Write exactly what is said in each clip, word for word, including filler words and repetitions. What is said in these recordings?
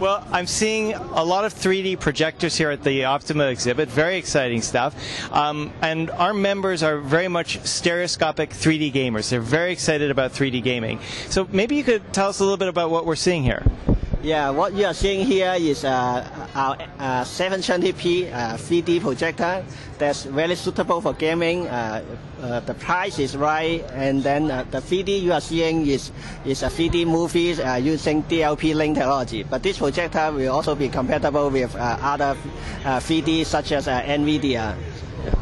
Well, I'm seeing a lot of three D projectors here at the Optoma exhibit. Very exciting stuff. Um, and our members are very much stereoscopic three D gamers. They're very excited about three D gaming. So maybe you could tell us a little bit about what we're seeing here. Yeah, what you are seeing here is uh, our uh, seven twenty p uh, three D projector that's very suitable for gaming. Uh, uh, the price is right, and then uh, the three D you are seeing is is a three D movies uh, using D L P link technology. But this projector will also be compatible with uh, other uh, three D such as uh, Nvidia.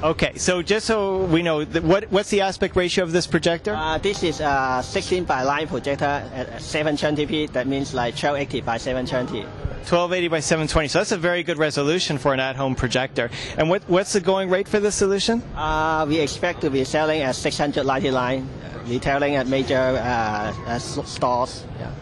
Okay, so just so we know, what what's the aspect ratio of this projector? Uh, this is a sixteen by nine projector at seven twenty p. That means like twelve eighty by seven twenty. twelve eighty by seven twenty. So that's a very good resolution for an at-home projector. And what what's the going rate for this solution? Uh, we expect to be selling at six hundred ninety-nine, retailing at major uh, uh, stores. Yeah.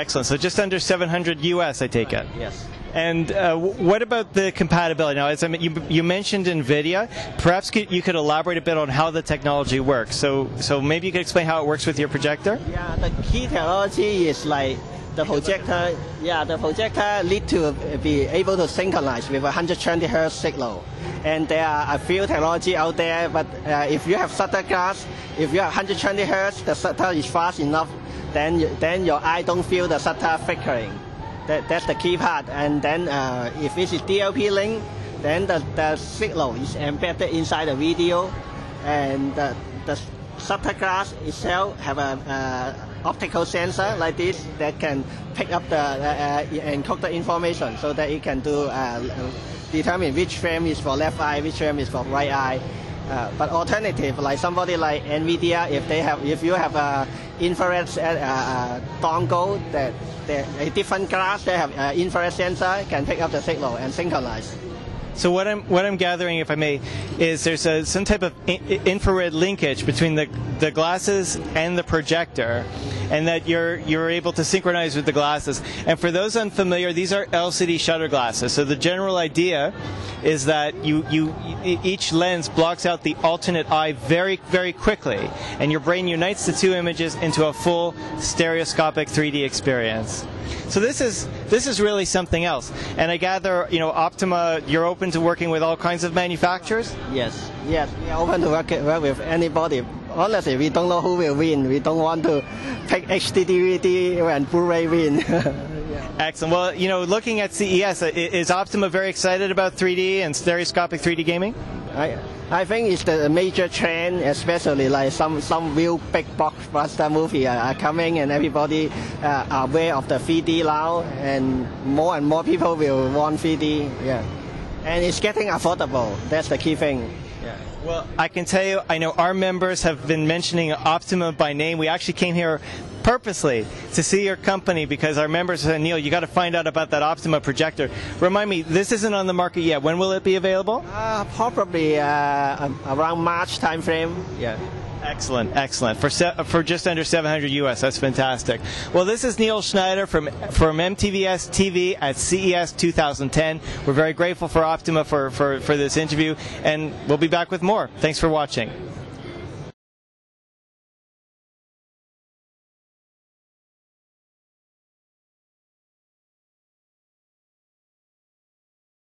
Excellent. So just under seven hundred U S, I take it. Yes. And uh, what about the compatibility? Now, as I mean, you, you mentioned NVIDIA. Perhaps could, you could elaborate a bit on how the technology works. So, so maybe you could explain how it works with your projector. Yeah, the key technology is like the projector. Yeah, the projector need to be able to synchronize with a one hundred twenty hertz signal. And there are a few technology out there, but uh, if you have shutter glass, if you have one hundred twenty hertz, the shutter is fast enough, then you, then your eye don't feel the shutter flickering. That, that's the key part. And then uh, if this is D L P link, then the, the signal is embedded inside the video, and the, the shutter glass itself have an uh, optical sensor like this that can pick up the uh, uh, encode the information so that it can do uh, determine which frame is for left eye, which frame is for right eye. Uh, but alternative, like somebody like Nvidia, if they have, if you have a infrared uh, uh, dongle, that, that a different glass, they have uh, infrared sensor can pick up the signal and synchronize. So what I'm what I'm gathering, if I may, is there's a, some type of in, infrared linkage between the the glasses and the projector, and that you're you're able to synchronize with the glasses. And for those unfamiliar, these are L C D shutter glasses. So the general idea is that you you each lens blocks out the alternate eye very very quickly, and your brain unites the two images into a full stereoscopic three D experience. So this is this is really something else. And I gather, you know, Optoma, you're open to working with all kinds of manufacturers? Yes, yes, we are open to work, work with anybody. Honestly, we don't know who will win. We don't want to pick H D D V D and Blu-ray win. Yeah. Excellent. Well, you know, looking at C E S, is Optoma very excited about three D and stereoscopic three D gaming? I, I think it's the major trend, especially like some, some real big blockbuster movie are coming, and everybody uh, are aware of the three D now, and more and more people will want three D. Yeah. And it's getting affordable. That's the key thing. Yeah. Well, I can tell you, I know our members have been mentioning Optoma by name. We actually came here purposely to see your company because our members said, Neil, you got to find out about that Optoma projector. Remind me, this isn't on the market yet. When will it be available? Uh, probably uh, around March time frame. Yeah. Excellent, excellent. For se for just under seven hundred U S, that's fantastic. Well, this is Neil Schneider from from M T V S T V at C E S two thousand ten. We're very grateful for Optoma for, for, for this interview, and we'll be back with more. Thanks for watching.